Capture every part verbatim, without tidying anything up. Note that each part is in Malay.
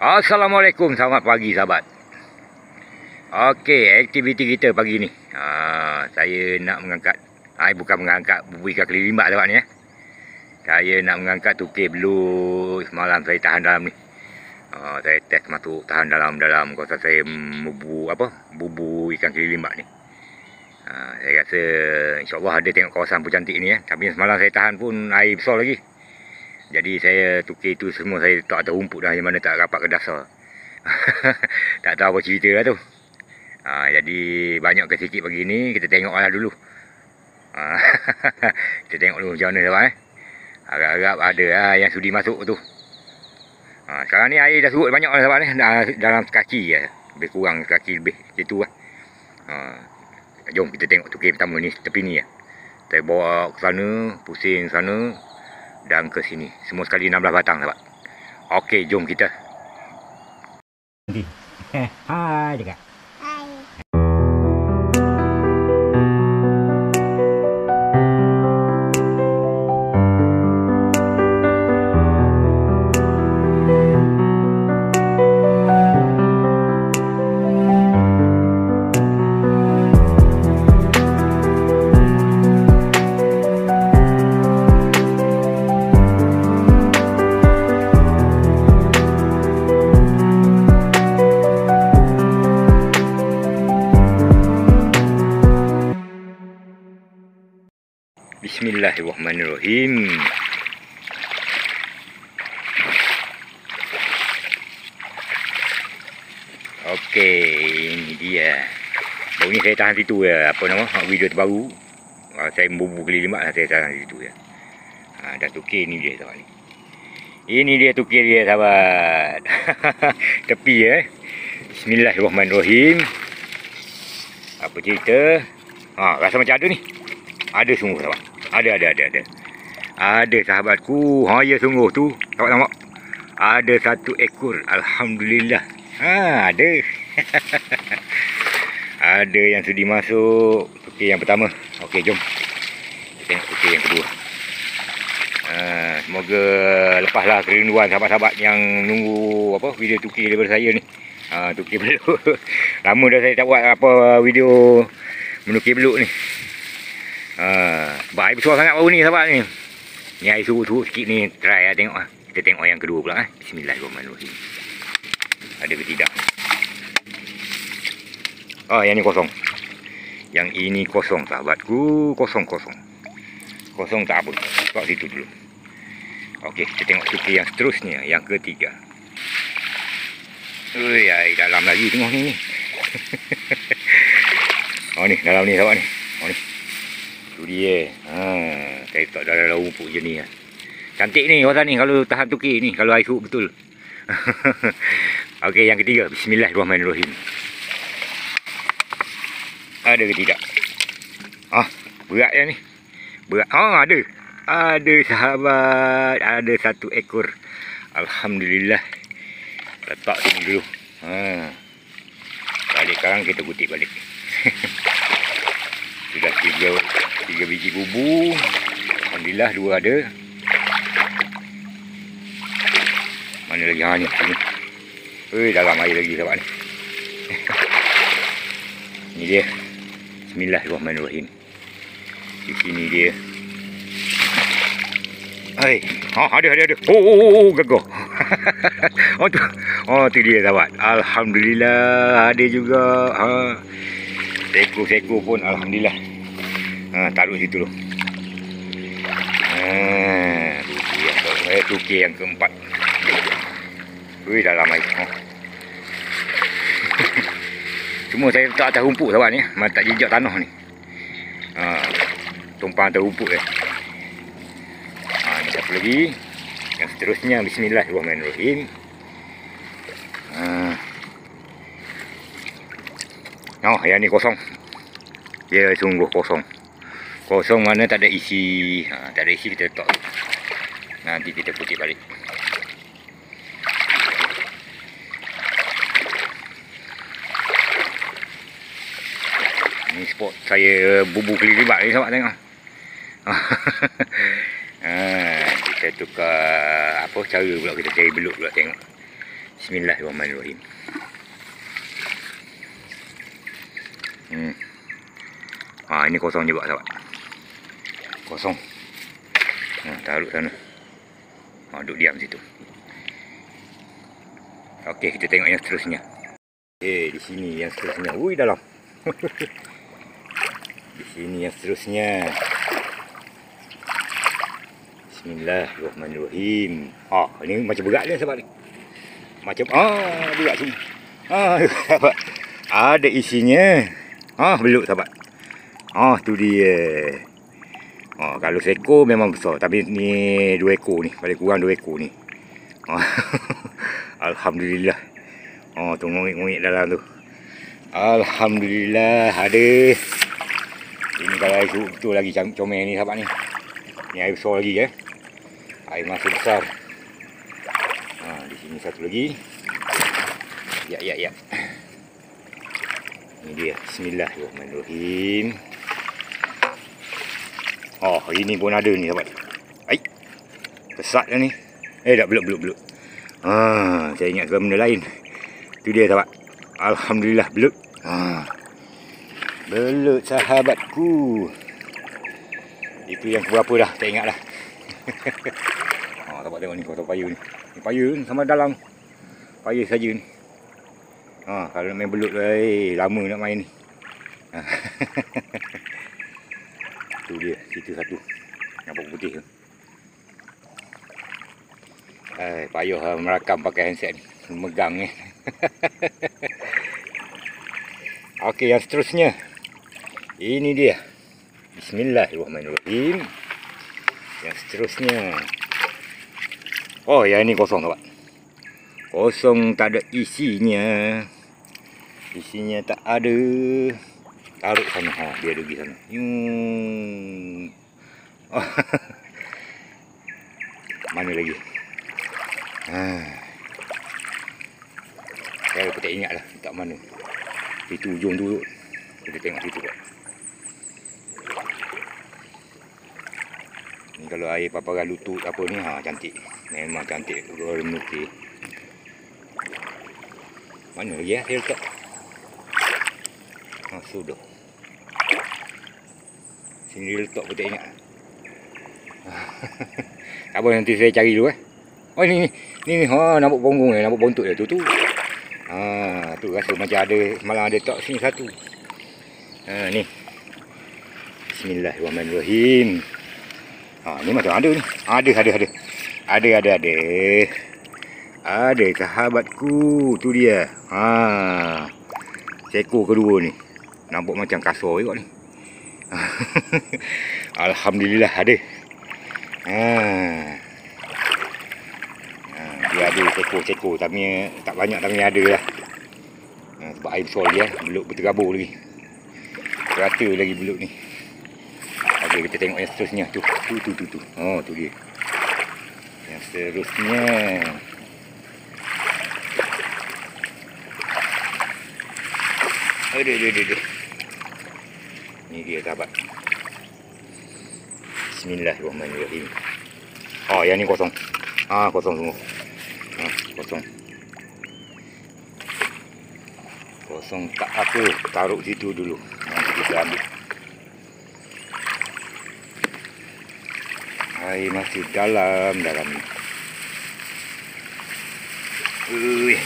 Assalamualaikum, selamat pagi sahabat. Okey, aktiviti kita pagi ni, ha, saya nak mengangkat, ha, bukan mengangkat, bubuh ikan kelilimbak sahabat ni eh. Saya nak mengangkat tukir belut. Semalam saya tahan dalam ni, ha, saya test masuk tahan dalam-dalam kawasan saya bubuh apa, bubuh ikan kelilimbak ni. Ha, saya rasa insyaAllah ada tengok kawasan pun cantik ni eh. Tapi semalam saya tahan pun air besar lagi. Jadi saya tukir tu semua saya tak tahu rumput dah yang mana tak rapat ke dasar. Tak tahu apa cerita lah tu. Ha, jadi banyak ke sikit pagi ni, kita tengoklah dulu. Ha, kita tengok dulu macam mana sahabat eh. Harap-harap ada lah yang sudi masuk tu. Ha, sekarang ni air dah surut banyak lah sahabat eh. Dalam sekaki lah. Lebih kurang sekaki lebih. Gitu lah. Ha, jom kita tengok tukir pertama ni tepi ni lah. Saya bawa ke sana, pusing sana dan ke sini. Semua sekali enam belas batang sahabat. Okey, jom kita. Nanti. Hai dekat. Hai. Bismillahirrahmanirrahim. Okey, ini dia. Baru ni saya tahan situ ya, apa nama, video terbaru. Saya membubuh kelilimbak lah, saya tahan situ ya. Ha, dah tukir ni dia sahabat ni. Ini dia tukir dia sahabat. Tepi ya. Bismillahirrahmanirrahim. Apa cerita? Ha, rasa macam ada ni. Ada sungguh sahabat. Ada, ada, ada, ada. Ada sahabatku. Ha, ya sungguh tu. Sahabat nampak? Ada satu ekor. Alhamdulillah. Ha, ada. Ada yang sudi masuk. Okey, yang pertama. Okey, jom. Kita tengok okey yang kedua. Ha, semoga lepaslah kerinduan sahabat-sahabat yang nunggu apa video tukir daripada saya ni. Ha, tukir belut. Lama dah saya tak buat apa video menukir belut ni. Ha, sebab air besar sangat baru ni sahabat ni. Ni air surut-surut sikit ni. Try lah tengok lah. Kita tengok yang kedua pula lah. Bismillahirrahmanirrahim. Ada ke tidak? Oh, yang ni kosong. Yang ini kosong sahabatku. Kosong-kosong. Kosong tak apa. Lepas situ dulu. Okey, kita tengok tukir yang seterusnya. Yang ketiga. Ui, air dalam lagi tengok ni. Oh ni, dalam ni sahabat ni. Oh ni dia. Ha, saya tak ada dalam rumput je ni. Cantik ni kawasan ni kalau tahan tukir ni, kalau air surut betul. Okey, yang ketiga. Bismillahirrahmanirrahim. Ada ke tidak? Ah, berat yang ni. Berat. Ah, ada. Ada sahabat, ada satu ekor. Alhamdulillah. Letak sini dulu. Ha. Balik sekarang kita kutip balik. Sudah tiga, tiga biji bubu. Alhamdulillah, dua ada. Mana lagi? Ha, ni sini. Ui, dalam air lagi sahabat ni. Ni dia. Bismillahirrahmanirrahim. Di sini dia. Hai. Ha, ada, ada, ada. Oh, oh, oh, oh, gagah. Oh, tu. Oh, tu dia sahabat. Alhamdulillah, ada juga. Ha. Seko-seko pun alhamdulillah. Ha, taruh situ dulu. Ha, tukir, tukir yang keempat. Wih, dalam air. Ha. Cuma saya letak atas rumput sahabat ni. Mana tak jejak tanah ni. Ha, tumpang atas rumput eh. Ha, ni satu lagi. Yang seterusnya. Bismillahirrahmanirrahim. Ha. Oh, yang ni kosong. Ya, sungguh kosong. Kosong mana tak ada isi. Ha, tak ada isi kita letak. Nanti kita kutip balik. Ni spot saya bubuh kelilimbak ni sahabat tengok. Ha, kita tukar apa cara pula, kita cari belut pula tengok. Bismillahirrahmanirrahim. Hmm. Ah, ini kosong juga sahabat. Kosong. Nah, taruh sana. Ah, duduk diam situ. Okey, kita tengok yang seterusnya. Eh, di sini yang seterusnya. Ui, dalam. Di sini yang seterusnya. Bismillahirrahmanirrahim. Ah, ini macam berat dia sahabat ni. Macam ah, berat sini. Ah, sahabat. Ada isinya. Ah, belut sahabat. Ah, tu dia. Ah, kalau seekor memang besar, tapi ni dua ekor ni, paling kurang dua ekor ni. Ah. Alhamdulillah. Ah, tu ngungit-ngungit dalam tu. Alhamdulillah, ada. Ini kalau air betul lagi comel ni sahabat ni. Ni air besar lagi eh. Air masih besar. Ah, di sini satu lagi. Ya, ya, ya. Ini dia. Bismillahirrahmanirrahim. Oh, ini pun ada ni sahabat. Baik. Pesat dah ni. Eh, dah belut-belut. Ah, saya ingat ke benda lain. Tu dia sahabat. Alhamdulillah belut. Ah. Belut sahabatku. Itu yang berapa dah, tak ingat dah. Ah, sahabat tengok ni kotor payun. Ni payun sama dalam. Payun saja ni. Ha, kalau nak main belut, eh, lama nak main ni. Ha. Tu dia, situ satu. Nampak putih tu. Eh, payuh ha, merakam pakai handset ni. Megang ni. Okey, yang seterusnya. Ini dia. Bismillahirrahmanirrahim. Yang seterusnya. Oh, yang ni kosong sahabat. Kosong, tak ada isinya. Isinya tak ada. Taruh sana. Ha, dia ada pergi sana. Yuuuuuh. Oh. Mana lagi? Ha. Saya tak ingat lah. Tak mana. Itu ujung tu. Kita tengok situ. Ni kalau air paparan lutut apa ni. Ha, cantik. Memang cantik. Orang mutih. Mana lagi ya? Saya letak. Ha, sudah. Sini letak pun tak ingat. Tak apa, nanti saya cari dulu eh. Oh, ni ni. Ni ni. Ha, nampak punggung ni. Nampak bontot dia tu tu. Ha, tu rasa macam ada. Semalam ada letak sini satu. Ha, ni. Bismillahirrahmanirrahim. Ha, ni macam ada ni. Ada, ada, ada. Ada, ada, ada. Ada sahabatku. Tu dia. Ha. Seekor kedua ni. Nampak macam kasar juga ni. Alhamdulillah ada. Ha. Ha, dia ada seekor-seekor, tapi tak banyak, tapi ada lah. Ha, sebab air besar dia, belut berterabur lagi. Rata lagi belut ni. Okey, kita tengok yang seterusnya tu. Tu tu tu tu. Oh, tu dia. Yang seterusnya. Aduh, aduh, aduh. Ni dia sahabat. Bismillahirrahmanirrahim. Oh, yang ni kosong. Ah, kosong semua. Ah, kosong. Kosong tak apa. Taruh situ dulu. Nanti kita ambil. Air masih dalam. Dalam ni. Uih.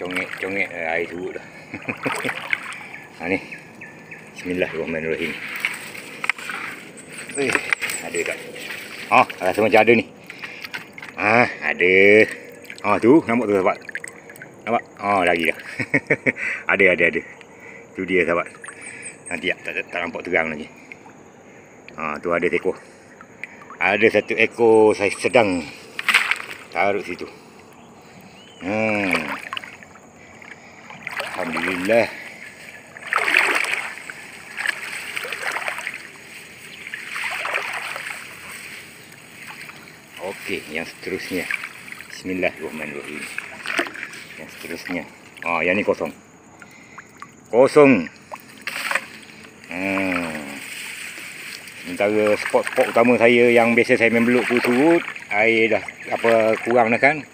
Congek-congek air surut dah. Ha, ni. Bismillahirrahmanirrahim. Eh, ada tak? Ha, rasa macam ada ni. Ha, ada. Ha, tu nampak tu sahabat. Nampak? Ha, lagi dah. Ada, ada, ada. Tu dia sahabat. Nanti tak, tak, tak nampak terang lagi. Ha, tu ada ekor. Ada satu ekor saiz sedang. Taruh situ. Hmm. Alhamdulillah. Okey, yang seterusnya. Bismillahirrahmanirrahim. Yang seterusnya. Ah, yang ni kosong. kosong. Hmm. Antara spot-spot utama saya yang biasa saya main belut tu surut, air dah apa kurang dah kan.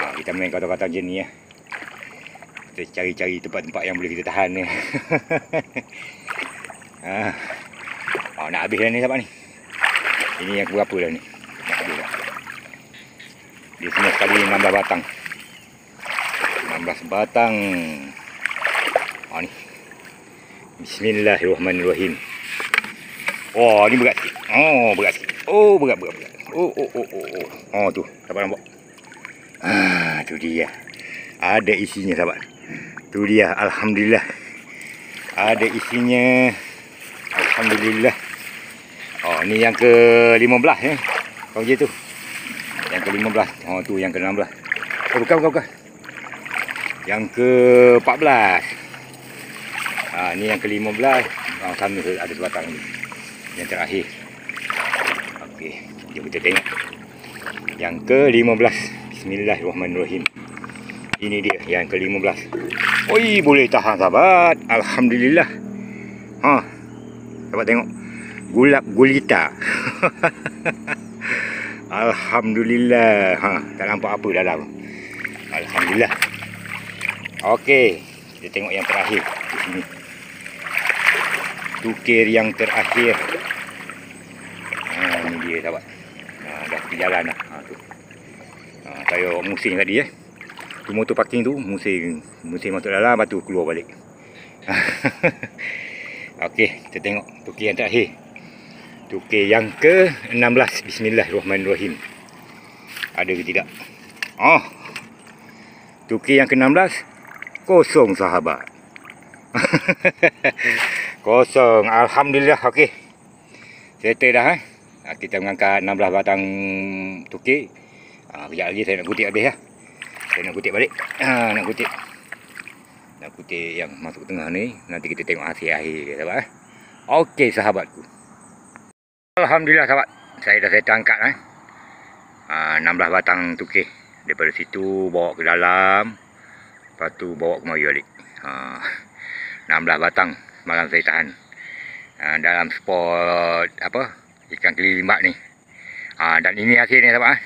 Ha, kita main kata-kata macam ni ya. Kita cari-cari tempat-tempat yang boleh kita tahan ni. Ha. Oh, nak habis dah ni sahabat ni. Ini yang berapa dah ni? Nak habis dah. Dia semua sekali enam belas batang. enam belas batang. Ha ni. Bismillahirrahmanirrahim. Oh, ni berat sikit. Oh, berat sikit. Oh, berat, berat, berat. Oh, oh, oh, oh, oh. Oh, tu. Sahabat nampak. Ah, tu dia. Ada isinya, sahabat. Tu dia. Alhamdulillah. Ada isinya. Alhamdulillah. Oh, ni yang ke lima belas eh. Kau je tu. Yang ke lima belas. Oh, tu yang ke enam belas. Oh, bukan, bukan, bukan. Yang ke empat belas. Ah, ni yang ke lima belas. Oh, sana ada sebatang ni. Yang terakhir. Okey, jom kita tengok. Yang ke lima belas. Bismillahirrahmanirrahim. Ini dia yang ke lima belas. Oi, boleh tahan sahabat. Alhamdulillah. Ha. Sahabat tengok. Gulap gulita. Alhamdulillah. Ha, tak nampak apa dalam. Alhamdulillah. Okey, kita tengok yang terakhir di sini. Tukir yang terakhir. Ha, ini dia sahabat. Ha, dah berjalan dah. Ha, tu. Ha, saya musing tadi eh. Tu motor parking tu musing. Musing masuk dalam, lepas tu keluar balik. Okey, kita tengok tukir yang terakhir. Tukir yang ke enam belas. Bismillahirrahmanirrahim. Ada ke tidak? Oh. Tukir yang ke enam belas. Kosong sahabat. Kosong. Alhamdulillah. Okey. Settle dah eh. Ha, kita mengangkat enam belas batang tukir. Ah ha, kejap lagi saya nak kutip habis dah. Saya nak kutip balik. Ha, nak kutip. Nak kutip yang masuk tengah ni. Nanti kita tengok hasil akhir dia sahabat eh. Okey sahabatku. Alhamdulillah sahabat. Saya dah settle angkat eh. Ha, enam belas batang tukir daripada situ bawa ke dalam. Lepas tu bawa kemari balik. Ha. enam belas batang malam saya tahan ha, dalam spot apa ikan kelilimbak ni ha, dan ini hasilnya sahabat ha?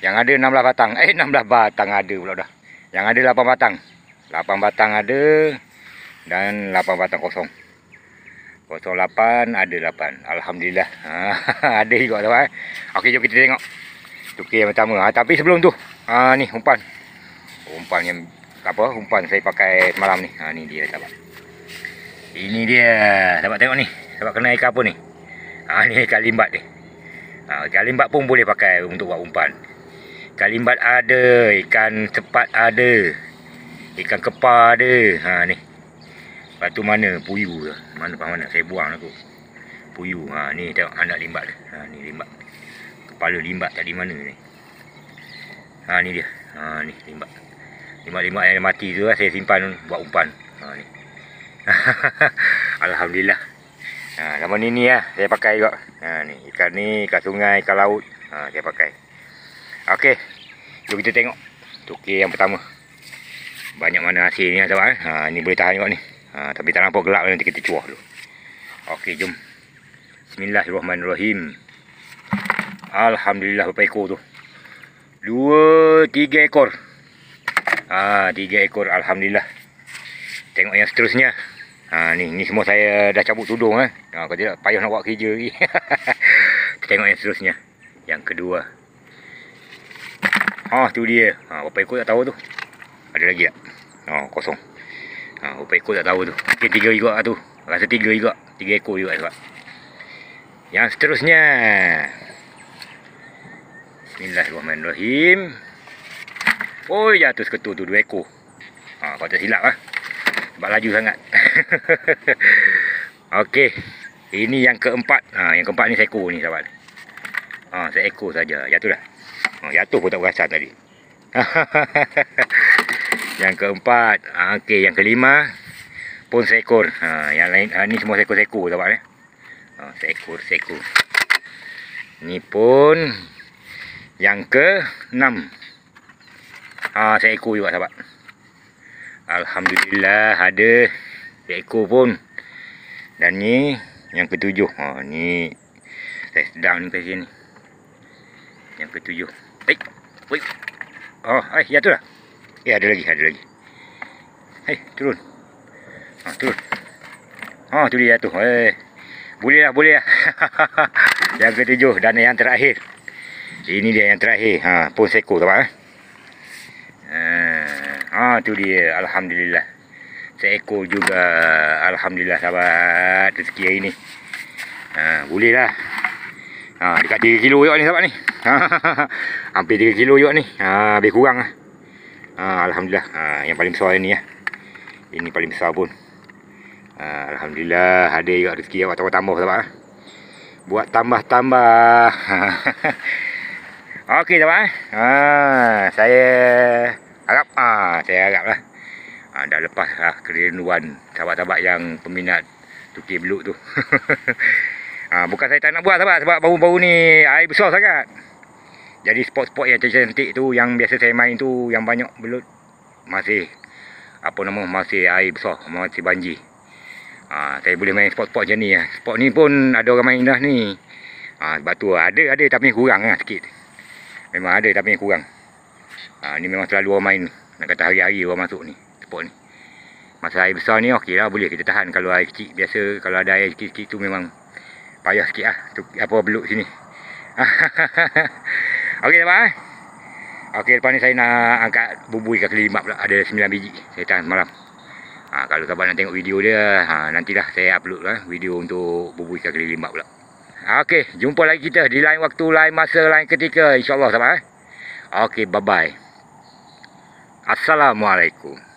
Yang ada enam belas batang eh enam belas batang ada pula dah, yang ada lapan batang lapan batang ada dan lapan batang kosong kosong lapan ada lapan. Alhamdulillah ha, ada juga sahabat ha? Okey, jom kita tengok tukir yang pertama ha, tapi sebelum tu ha, ni umpan umpan yang apa umpan saya pakai semalam ni. Ha, ni dia sahabat. Ini dia. Sahabat tengok ni. Sahabat kena ikan apa ni? Ha, ni ikan limbat ni. Ha, ikan limbat pun boleh pakai untuk buat umpan. Ikan limbat ada. Ikan cepat ada. Ikan kepar ada. Ha, ni. Lepas tu mana? Puyuh ke? Mana paham mana? Saya buang aku. Puyuh. Ha, ni tengok anak limbat. Ha, ni limbat. Kepala limbat tadi mana ni? Ha, ni dia. Ha, ni limbat. Limak-limak yang mati tu lah saya simpan buat umpan. Ha, ni. Alhamdulillah. Ha, lama ni ni lah saya pakai juga. Ha, ni. Ikan ni, ikan sungai, ikan laut. Ha, saya pakai. Okey. Jom kita tengok. Tukir yang pertama. Banyak mana hasil ni lah sahabat. Eh? Ha, ni boleh tahan juga ni. Ha, tapi tak nampak gelap nanti kita cuah dulu. Okey, jom. Bismillahirrahmanirrahim. Alhamdulillah berapa ekor tu? Dua, tiga ekor. Ah, tiga ekor. Alhamdulillah. Tengok yang seterusnya. Ah, ni ni semua saya dah cabut tudung eh. Ah, kalau tidak payah nak buat kerja lagi. Tengok yang seterusnya. Yang kedua. Ah, tu dia. Ah, berapa ekor tak tahu tu. Ada lagi tak? Oh, kosong. Ah, berapa ekor tak tahu tu. Mungkin tiga juga tu. Rasa tiga juga. Tiga ekor juga sebab. Yang seterusnya. Bismillahirrahmanirrahim. Oi, jatuh seketul tu dua ekor. Ha, kau tak silap lah. Sebab laju sangat. Okey. Ini yang keempat. Ha, yang keempat ni seekor ni sahabat. Ha, seekor saja. Jatuh dah. Ha, jatuh pun tak perasan tadi. Yang keempat. Ha, okey, yang kelima pun seekor. Ha, yang lain ha, ni semua seekor-seekor sahabat eh. Ha, seekor-seekor. Ni pun yang ke enam. Ah, seekor juga sahabat. Alhamdulillah ada seekor pun. Dan ni yang ketujuh. Ha, ni saya down ni pasal ni. Yang ketujuh. Baik. Baik. Oh, hai, ya tu dah. Eh, ada lagi, ada lagi. Hai, turun. Ha, turun. Ha, tu dia jatuh. Eh. Boleh lah, boleh lah. Yang ketujuh dan yang terakhir. Ini dia yang terakhir. Ha, pun seko tu eh. Ah, tu dia, alhamdulillah. Seekor juga, alhamdulillah sahabat, rezeki hari ni. Ha, boleh lah. Ha, dekat tiga kilo juga ni sahabat ni. Hampir tiga kilo juga ni. Ha, lebih kurang lah. Ha, alhamdulillah. Ha, yang paling besar ni ya. Ini paling besar pun. Ha, alhamdulillah ada juga rezeki awak tambah-tambah sahabat lah. Buat tambah-tambah. Okey sahabat. Ha, saya harap, ah, saya haraplah ah, dah lepas lah kerinduan sahabat-sahabat yang peminat tukir belut tu. Ah, bukan saya tak nak buat sahabat, sebab baru-baru ni air besar sangat. Jadi spot-spot yang cantik-cantik tu yang biasa saya main tu, yang banyak belut, masih apa nama, masih air besar, masih banjir. Ah, saya boleh main spot-spot macam ni lah. Spot ni pun ada orang main dah ni. Ah, sebab tu ada, ada tapi kurang lah sikit. Memang ada tapi kurang. Ha, ni memang selalu orang main, nak kata hari-hari orang masuk ni tempat ni. Masa air besar ni okey lah, boleh kita tahan. Kalau air kecil biasa, kalau ada air sikit-sikit tu memang payah sikit lah tu, apa belut sini. Okey sahabat eh? Okey, lepas ni saya nak angkat bumbui ikan kelimak pula. Ada sembilan biji saya tahan semalam. Ha, kalau sahabat nak tengok video dia, ha, nantilah saya upload lah video untuk bumbui ikan kelimak pula. Okey, jumpa lagi kita di lain waktu, lain masa, lain ketika, insyaAllah sahabat eh? Okey, bye-bye. Assalamualaikum.